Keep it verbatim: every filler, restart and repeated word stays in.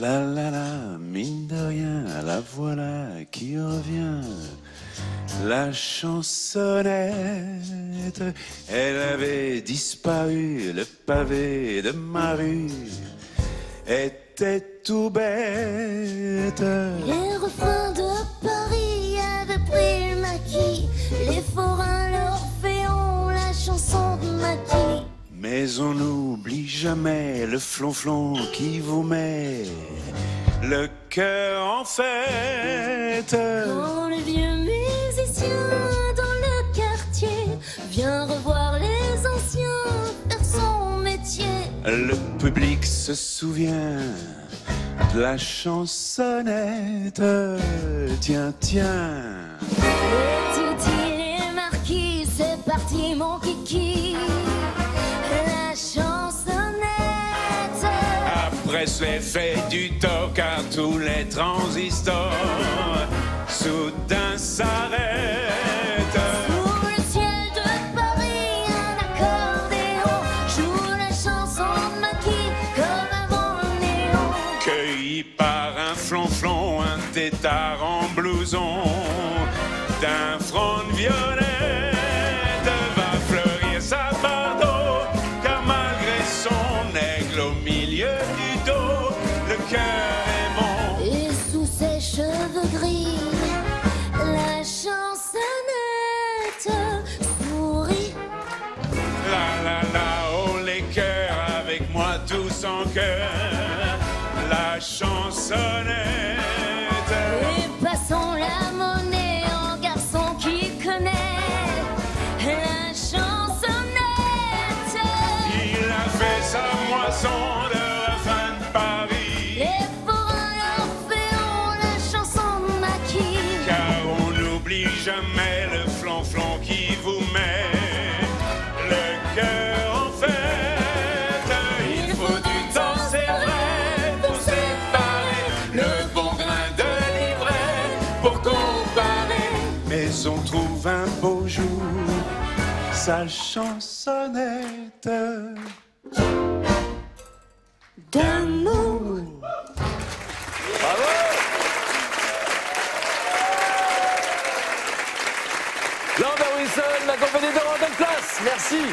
La la la, mine de rien, la voilà qui revient. La chansonnette, elle avait disparu, le pavé de ma rue était tout bête. Les refrains de Paris avaient pris le maquis, les forains, l'Orphéon, la chanson de Maquis. Mais on n'oublie jamais le flonflon qui vous met le cœur en fête. Quand le vieux musicien dans le quartier vient revoir les anciens faire son métier, le public se souvient de la chansonnette. Tiens, tiens, Titi les marquis, c'est parti mon kiki. Presse l'effet du toc à tous les transistors soudain s'arrête. Sous le ciel de Paris, un accordéon joue la chanson de Maquis comme avant le néon. Cueilli par un flonflon, un tétard en blouson d'un front de violette, va fleurir sa part d'eau car malgré son aigle au milieu du et sous ses cheveux gris, la chansonnette sourit. La la la, oh les cœurs, avec moi tous en cœur, la chansonnette. Et passons la monnaie en garçon qui connaît la chansonnette. Il a fait sa moisson de jamais le flonflon qui vous met le cœur en fête. Il faut du temps, c'est vrai, pour séparer le bon grain de l'ivraie, pour comparer. Mais on trouve un beau jour sa chansonnette d'amour. Lambert Wilson, la compagnie de Random Place, merci.